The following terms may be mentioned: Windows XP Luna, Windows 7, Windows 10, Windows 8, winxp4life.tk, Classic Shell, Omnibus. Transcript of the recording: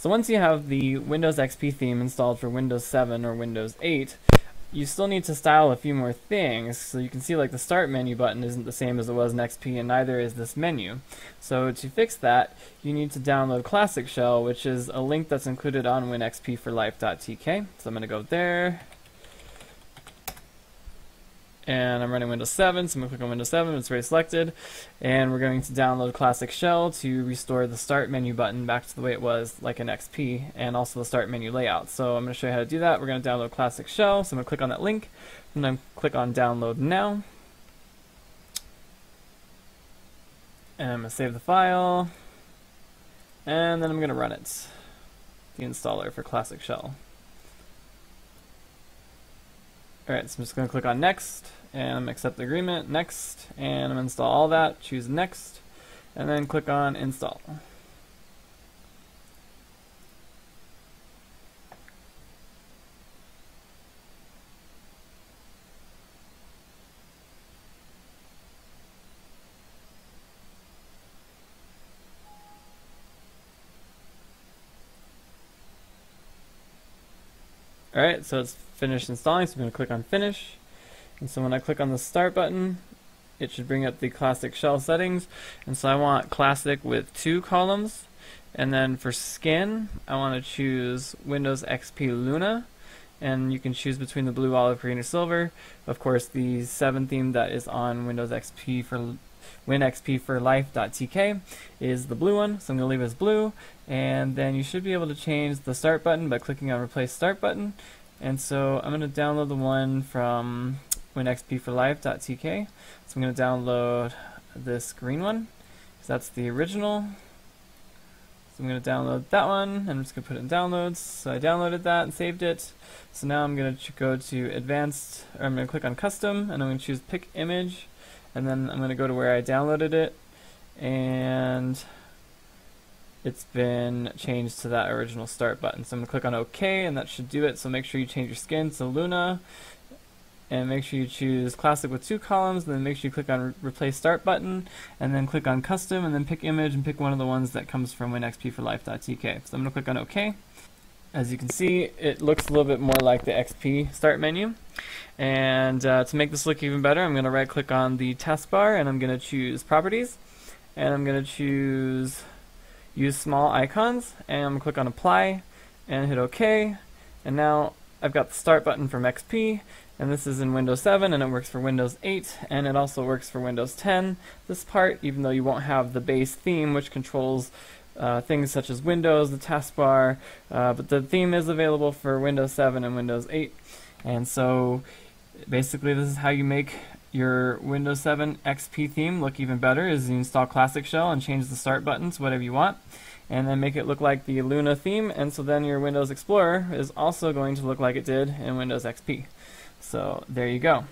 So once you have the Windows XP theme installed for Windows 7 or Windows 8, you still need to style a few more things. So you can see like the Start menu button isn't the same as it was in XP, and neither is this menu. So to fix that, you need to download Classic Shell, which is a link that's included on winxp4life.tk. So I'm going to go there. And I'm running Windows 7, so I'm going to click on Windows 7, it's already selected. And we're going to download Classic Shell to restore the Start menu button back to the way it was, like in XP, and also the Start menu layout. So I'm going to show you how to do that. We're going to download Classic Shell, so I'm going to click on that link, and I'm going to click on Download Now. And I'm going to save the file, and then I'm going to run it, the installer for Classic Shell. Alright, so I'm just going to click on Next, and accept the agreement, Next, and I'm going to install all that, choose Next, and then click on Install. Alright, so it's finished installing, so I'm going to click on Finish. And so when I click on the Start button, it should bring up the Classic Shell settings. And so I want Classic with 2 columns. And then for skin, I want to choose Windows XP Luna. And you can choose between the blue, olive, green, or silver. Of course, the 7 theme that is on Windows XP for winxp4life.tk is the blue one, so I'm going to leave it as blue. And then you should be able to change the Start button by clicking on Replace Start button. And so I'm going to download the one from winxp4life.tk. So I'm going to download this green one, because that's the original. So I'm going to download that one, and I'm just going to put it in downloads. So I downloaded that and saved it. So now I'm going to go to Advanced, or I'm going to click on Custom, and I'm going to choose Pick Image. And then I'm going to go to where I downloaded it, and it's been changed to that original Start button. So I'm going to click on OK, and that should do it. So make sure you change your skin to Luna, and make sure you choose Classic with 2 columns, and then make sure you click on Replace Start button, and then click on Custom, and then pick Image, and pick one of the ones that comes from winxp4life.tk. So I'm going to click on OK. As you can see, it looks a little bit more like the XP Start menu. And to make this look even better, I'm going to right click on the taskbar, and I'm going to choose Properties, and I'm going to choose Use Small Icons, and I'm going to click on Apply and hit OK. And now I've got the Start button from XP, and this is in Windows 7, and it works for Windows 8, and it also works for Windows 10, this part, even though you won't have the base theme, which controls things such as Windows, the taskbar, but the theme is available for Windows 7 and Windows 8. And so basically this is how you make your Windows 7 XP theme look even better, is you install Classic Shell and change the Start buttons, whatever you want, and then make it look like the Luna theme, and so then your Windows Explorer is also going to look like it did in Windows XP. So there you go.